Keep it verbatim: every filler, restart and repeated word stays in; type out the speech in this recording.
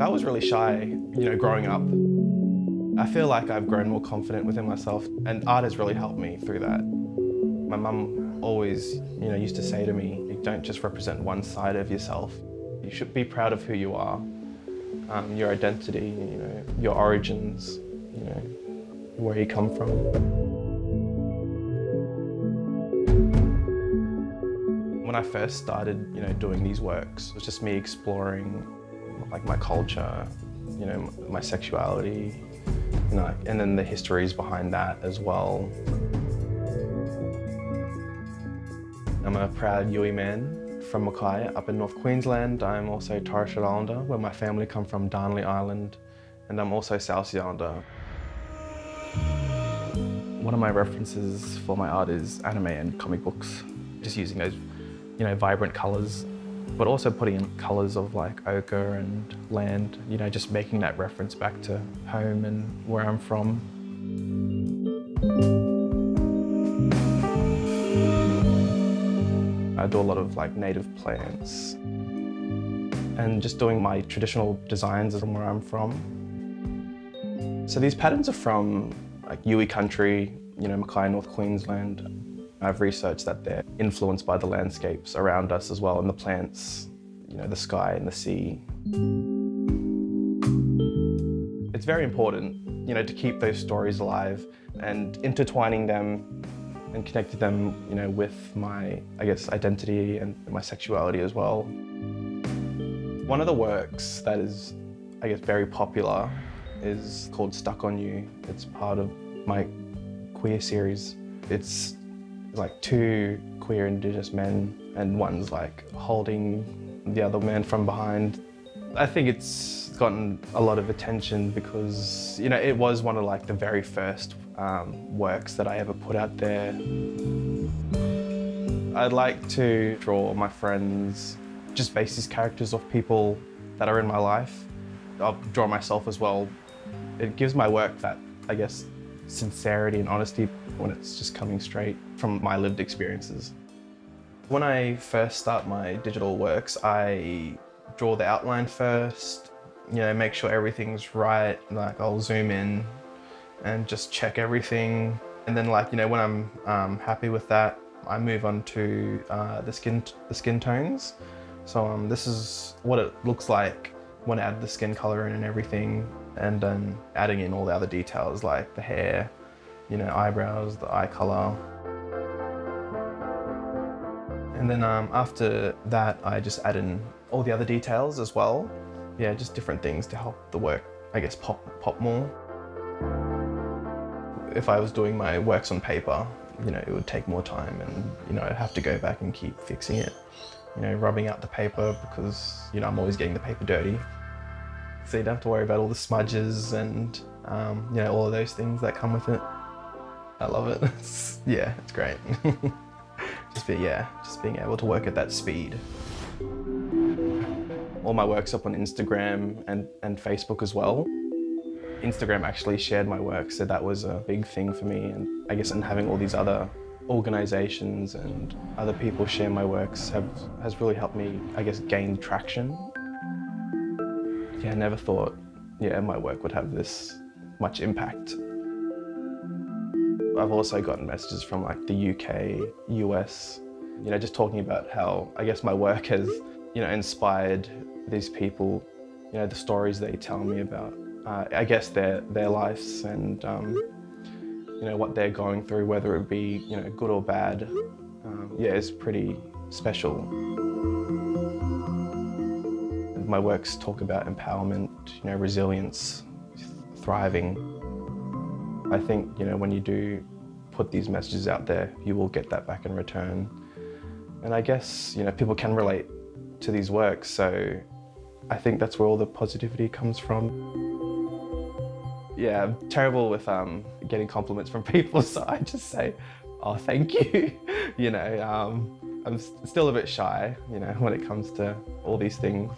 I was really shy, you know, growing up. I feel like I've grown more confident within myself, and art has really helped me through that. My mum always, you know, used to say to me, you don't just represent one side of yourself. You should be proud of who you are, um, your identity, you know, your origins, you know, where you come from. When I first started, you know, doing these works, it was just me exploring, like, my culture, you know, my sexuality, you know, and then the histories behind that as well. I'm a proud Yui man from Mackay up in North Queensland. I'm also Torres Strait Islander, where my family come from, Darnley Island, and I'm also South Sea Islander. One of my references for my art is anime and comic books, just using those, you know, vibrant colours, but also putting in colours of like ochre and land, you know, just making that reference back to home and where I'm from. I do a lot of like native plants and just doing my traditional designs from where I'm from. So these patterns are from like Yui country, you know, Mackay, North Queensland. I've researched that they're influenced by the landscapes around us as well, and the plants, you know, the sky and the sea. It's very important, you know, to keep those stories alive and intertwining them and connecting them, you know, with my, I guess, identity and my sexuality as well. One of the works that is, I guess, very popular is called Stuck on You. It's part of my queer series. It's like two queer Indigenous men, and one's like holding the other man from behind. I think it's gotten a lot of attention because, you know, it was one of like the very first um, works that I ever put out there. I'd like to draw my friends, just base these characters off people that are in my life. I'll draw myself as well. It gives my work that, I guess, sincerity and honesty when it's just coming straight from my lived experiences. When I first start my digital works, I draw the outline first, you know, make sure everything's right. Like, I'll zoom in and just check everything. And then, like, you know, when I'm um, happy with that, I move on to uh, the skin the skin tones. So um, this is what it looks like when I add the skin color in and everything. And then adding in all the other details like the hair, you know, eyebrows, the eye colour. And then um, after that, I just add in all the other details as well. Yeah, just different things to help the work, I guess, pop, pop more. If I was doing my works on paper, you know, it would take more time and, you know, I'd have to go back and keep fixing it. You know, rubbing out the paper because, you know, I'm always getting the paper dirty. So you don't have to worry about all the smudges and, um, you know, all of those things that come with it. I love it. It's, yeah, it's great. just be, yeah, just being able to work at that speed. All my work's up on Instagram and, and Facebook as well. Instagram actually shared my work, so that was a big thing for me. And I guess in having all these other organisations and other people share my works have, has really helped me, I guess, gain traction. Yeah, I never thought, yeah, my work would have this much impact. I've also gotten messages from like the U K, U S, you know, just talking about how, I guess, my work has, you know, inspired these people, you know, the stories they tell me about, uh, I guess, their, their lives and, um, you know, what they're going through, whether it be, you know, good or bad. Um, yeah, it's pretty special. My works talk about empowerment, you know, resilience, thriving. I think, you know, when you do put these messages out there, you will get that back in return. And I guess, you know, people can relate to these works, so I think that's where all the positivity comes from. Yeah, I'm terrible with um, getting compliments from people, so I just say, oh, thank you, you know. Um, I'm st- still a bit shy, you know, when it comes to all these things.